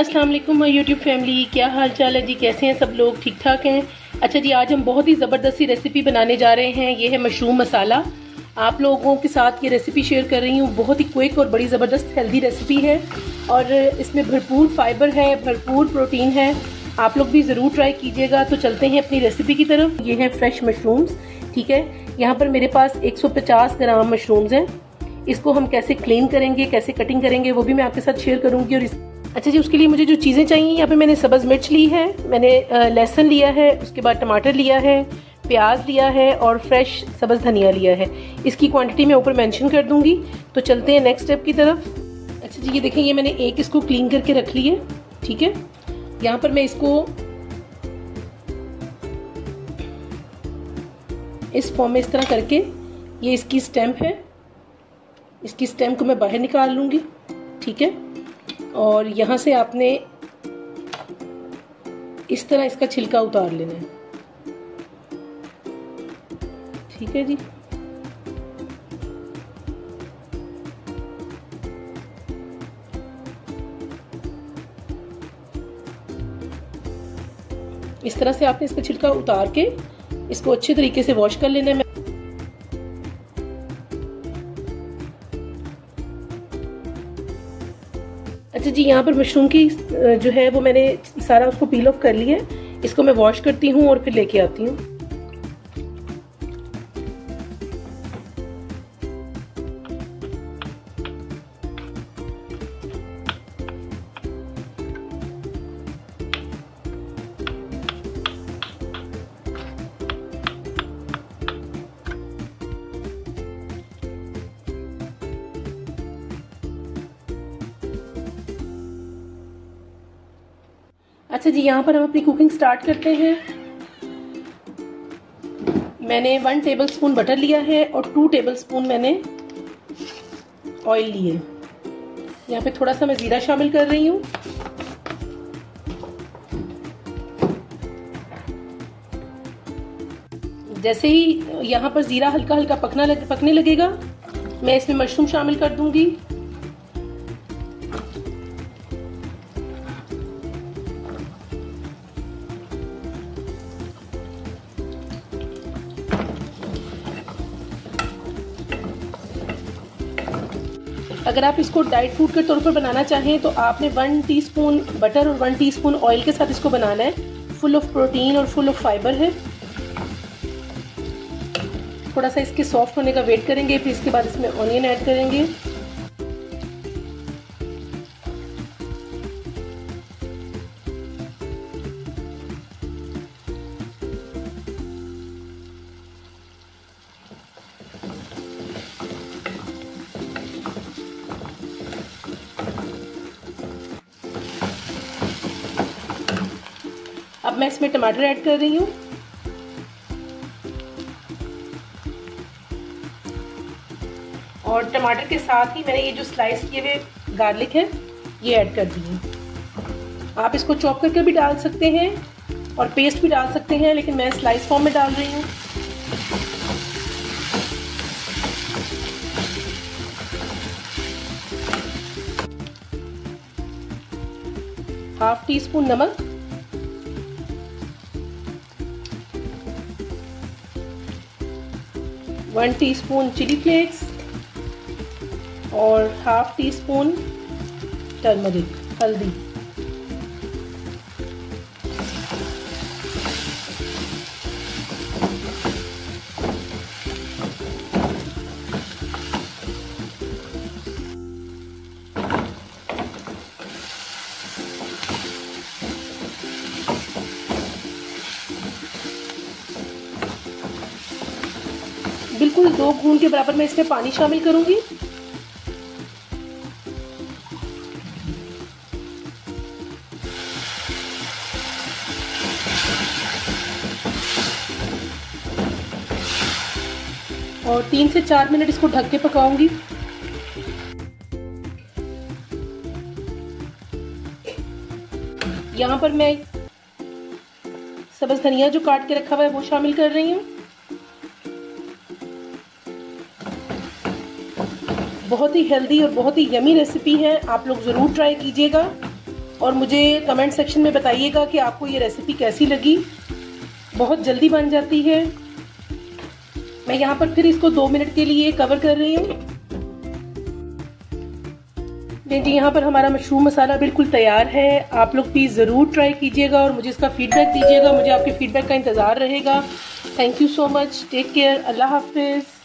अस्सलाम वालेकुम YouTube family, क्या हाल चाल है जी? कैसे हैं सब लोग? ठीक ठाक हैं? अच्छा जी, आज हम बहुत ही ज़बरदस्ती रेसिपी बनाने जा रहे हैं। ये है मशरूम मसाला। आप लोगों के साथ ये रेसिपी शेयर कर रही हूँ। बहुत ही क्विक और बड़ी ज़बरदस्त हेल्दी रेसिपी है और इसमें भरपूर फाइबर है, भरपूर प्रोटीन है। आप लोग भी ज़रूर ट्राई कीजिएगा। तो चलते हैं अपनी रेसिपी की तरफ। ये है फ्रेश मशरूम्स, ठीक है। यहाँ पर मेरे पास 150 ग्राम मशरूम्स हैं। इसको हम कैसे क्लीन करेंगे, कैसे कटिंग करेंगे, वो भी मैं आपके साथ शेयर करूँगी। और अच्छा जी, उसके लिए मुझे जो चीज़ें चाहिए, यहाँ पे मैंने सब्ज़ मिर्च ली है, मैंने लहसुन लिया है, उसके बाद टमाटर लिया है, प्याज लिया है और फ्रेश सब्ज़ धनिया लिया है। इसकी क्वांटिटी मैं ऊपर मेंशन कर दूँगी। तो चलते हैं नेक्स्ट स्टेप की तरफ। अच्छा जी, ये देखें, ये मैंने एक इसको क्लीन करके रख ली है, ठीक है। यहाँ पर मैं इसको इस फॉर्म में इस तरह करके, ये इसकी स्टेम्प है, इसकी स्टेम्प को मैं बाहर निकाल लूँगी, ठीक है। और यहाँ से आपने इस तरह इसका छिलका उतार लेना है, ठीक है जी। इस तरह से आपने इसका छिलका उतार के इसको अच्छे तरीके से वॉश कर लेना है। अच्छा जी, यहाँ पर मशरूम की जो है वो मैंने सारा उसको पील ऑफ कर लिया है। इसको मैं वॉश करती हूँ और फिर लेके आती हूँ। अच्छा जी, यहाँ पर हम अपनी कुकिंग स्टार्ट करते हैं। मैंने 1 टेबलस्पून बटर लिया है और 2 टेबलस्पून मैंने ऑयल लिए। यहाँ पे थोड़ा सा मैं जीरा शामिल कर रही हूँ। जैसे ही यहाँ पर जीरा हल्का हल्का पकने लगेगा, मैं इसमें मशरूम शामिल कर दूंगी। अगर आप इसको डाइट फूड के तौर पर बनाना चाहें तो आपने 1 टीस्पून बटर और 1 टीस्पून ऑयल के साथ इसको बनाना है। फुल ऑफ प्रोटीन और फुल ऑफ फाइबर है। थोड़ा सा इसके सॉफ्ट होने का वेट करेंगे, फिर इसके बाद इसमें ऑनियन ऐड करेंगे। अब मैं इसमें टमाटर ऐड कर रही हूँ। और टमाटर के साथ ही मैंने ये जो स्लाइस किए हुए गार्लिक है, ये ऐड कर दिए। आप इसको चॉप करके भी डाल सकते हैं और पेस्ट भी डाल सकते हैं, लेकिन मैं स्लाइस फॉर्म में डाल रही हूँ। ½ टीस्पून नमक, वन टीस्पून चिली फ्लेक्स और ½ टीस्पून टर्मरिक, हल्दी। बिल्कुल 2 घूंट के बराबर मैं इसमें पानी शामिल करूंगी। और 3 से 4 मिनट इसको ढक के पकाऊंगी। यहाँ पर मैं सब्ज़ धनिया जो काट के रखा हुआ है वो शामिल कर रही हूँ। बहुत ही हेल्दी और बहुत ही यमी रेसिपी है, आप लोग ज़रूर ट्राई कीजिएगा। और मुझे कमेंट सेक्शन में बताइएगा कि आपको ये रेसिपी कैसी लगी। बहुत जल्दी बन जाती है। मैं यहाँ पर फिर इसको 2 मिनट के लिए कवर कर रही हूँ। जी यहाँ पर हमारा मशरूम मसाला बिल्कुल तैयार है। आप लोग भी ज़रूर ट्राई कीजिएगा और मुझे इसका फीडबैक दीजिएगा। मुझे आपके फीडबैक का इंतज़ार रहेगा। Thank you so much. Take care. अल्लाह हाफिज़।